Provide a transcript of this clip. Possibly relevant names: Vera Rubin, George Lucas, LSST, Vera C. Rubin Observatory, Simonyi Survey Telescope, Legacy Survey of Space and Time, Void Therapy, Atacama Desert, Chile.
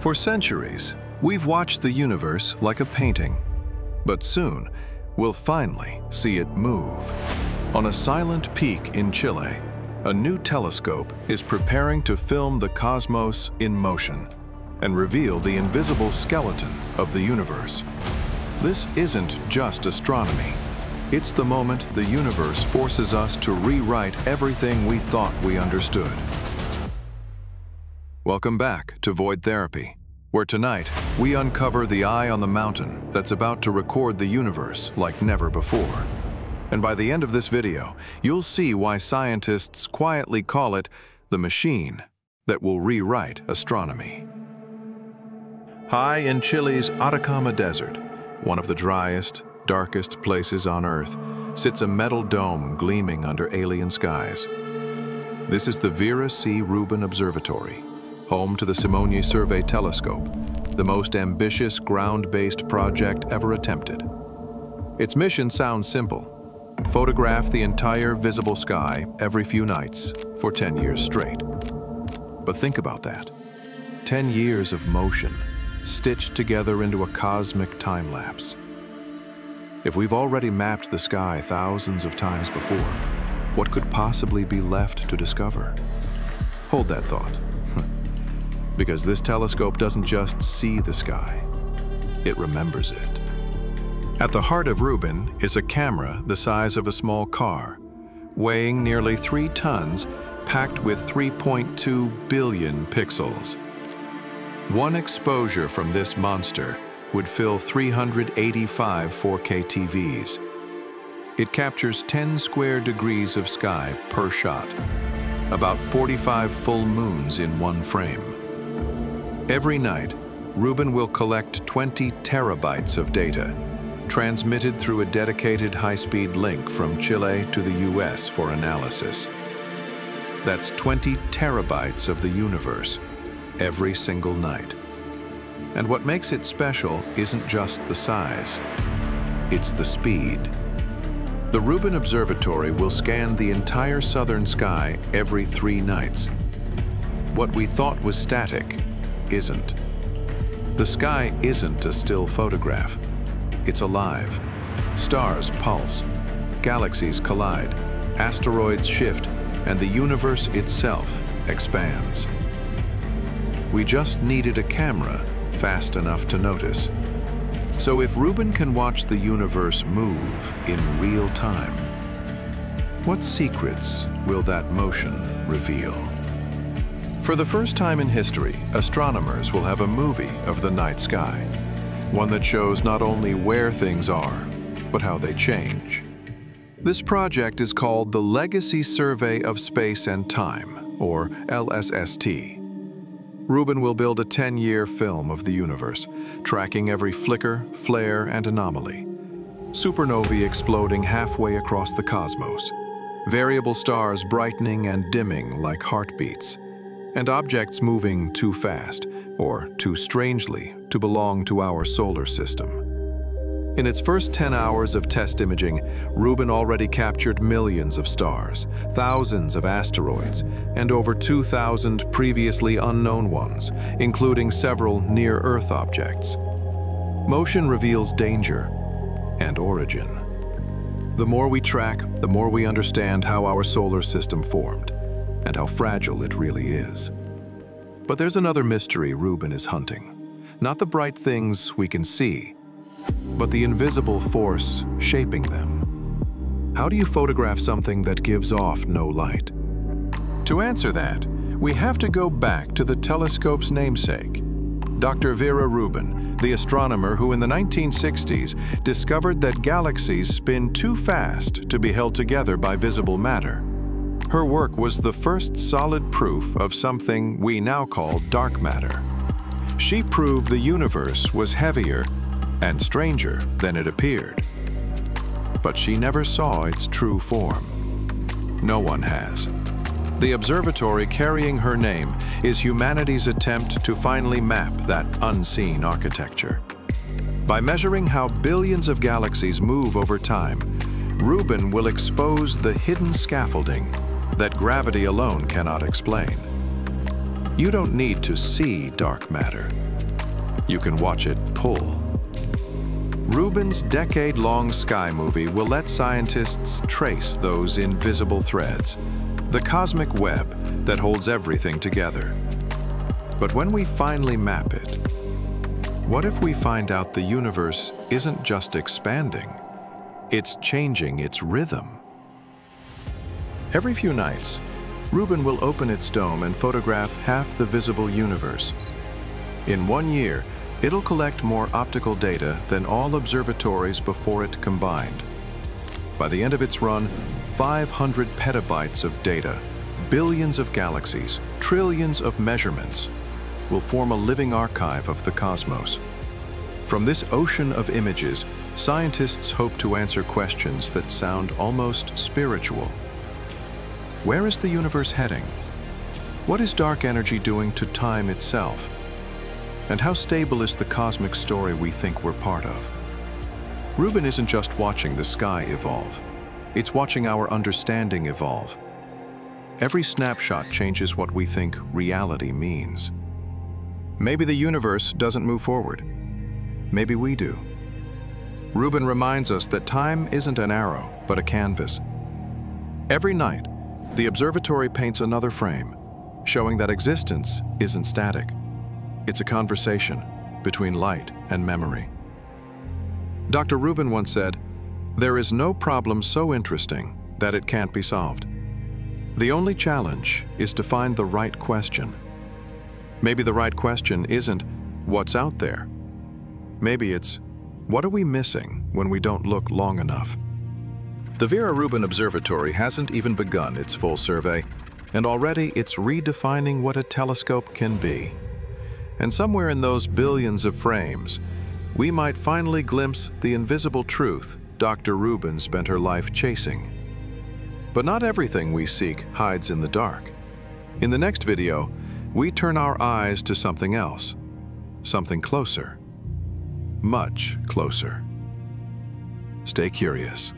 For centuries, we've watched the universe like a painting. But soon, we'll finally see it move. On a silent peak in Chile, a new telescope is preparing to film the cosmos in motion and reveal the invisible skeleton of the universe. This isn't just astronomy. It's the moment the universe forces us to rewrite everything we thought we understood. Welcome back to Void Therapy, where tonight we uncover the eye on the mountain that's about to record the universe like never before. And by the end of this video, you'll see why scientists quietly call it the machine that will rewrite astronomy. High in Chile's Atacama Desert, one of the driest, darkest places on Earth, sits a metal dome gleaming under alien skies. This is the Vera C. Rubin Observatory, home to the Simonyi Survey Telescope, the most ambitious ground-based project ever attempted. Its mission sounds simple. Photograph the entire visible sky every few nights for 10 years straight. But think about that. 10 years of motion, stitched together into a cosmic time-lapse. If we've already mapped the sky thousands of times before, what could possibly be left to discover? Hold that thought, because this telescope doesn't just see the sky, it remembers it. At the heart of Rubin is a camera the size of a small car, weighing nearly 3 tons, packed with 3.2 billion pixels. One exposure from this monster would fill 385 4K TVs. It captures 10 square degrees of sky per shot, about 45 full moons in one frame. Every night, Rubin will collect 20 terabytes of data, transmitted through a dedicated high-speed link from Chile to the US for analysis. That's 20 terabytes of the universe every single night. And what makes it special isn't just the size, it's the speed. The Rubin Observatory will scan the entire southern sky every 3 nights. What we thought was static isn't. The sky isn't a still photograph. It's alive. Stars pulse, galaxies collide, asteroids shift, and the universe itself expands. We just needed a camera fast enough to notice. So if Rubin can watch the universe move in real time, what secrets will that motion reveal? For the first time in history, astronomers will have a movie of the night sky. One that shows not only where things are, but how they change. This project is called the Legacy Survey of Space and Time, or LSST. Rubin will build a 10-year film of the universe, tracking every flicker, flare, and anomaly. Supernovae exploding halfway across the cosmos, variable stars brightening and dimming like heartbeats, and objects moving too fast or too strangely to belong to our solar system. In its first 10 hours of test imaging, Rubin already captured millions of stars, thousands of asteroids, and over 2,000 previously unknown ones, including several near-Earth objects. Motion reveals danger and origin. The more we track, the more we understand how our solar system formed and how fragile it really is. But there's another mystery Rubin is hunting. Not the bright things we can see, but the invisible force shaping them. How do you photograph something that gives off no light? To answer that, we have to go back to the telescope's namesake, Dr. Vera Rubin, the astronomer who in the 1960s discovered that galaxies spin too fast to be held together by visible matter. Her work was the first solid proof of something we now call dark matter. She proved the universe was heavier and stranger than it appeared. But she never saw its true form. No one has. The observatory carrying her name is humanity's attempt to finally map that unseen architecture. By measuring how billions of galaxies move over time, Rubin will expose the hidden scaffolding that gravity alone cannot explain. You don't need to see dark matter. You can watch it pull. Rubin's decade-long sky movie will let scientists trace those invisible threads, the cosmic web that holds everything together. But when we finally map it, what if we find out the universe isn't just expanding, it's changing its rhythm? Every few nights, Rubin will open its dome and photograph half the visible universe. In 1 year, it'll collect more optical data than all observatories before it combined. By the end of its run, 500 petabytes of data, billions of galaxies, trillions of measurements will form a living archive of the cosmos. From this ocean of images, scientists hope to answer questions that sound almost spiritual. Where is the universe heading? What is dark energy doing to time itself? And how stable is the cosmic story we think we're part of? Rubin isn't just watching the sky evolve. It's watching our understanding evolve. Every snapshot changes what we think reality means. Maybe the universe doesn't move forward. Maybe we do. Rubin reminds us that time isn't an arrow, but a canvas. Every night, the observatory paints another frame, showing that existence isn't static. It's a conversation between light and memory. Dr. Rubin once said, "There is no problem so interesting that it can't be solved. The only challenge is to find the right question." Maybe the right question isn't, what's out there? Maybe it's, what are we missing when we don't look long enough? The Vera Rubin Observatory hasn't even begun its full survey, and already it's redefining what a telescope can be. And somewhere in those billions of frames, we might finally glimpse the invisible truth Dr. Rubin spent her life chasing. But not everything we seek hides in the dark. In the next video, we turn our eyes to something else, something closer, much closer. Stay curious.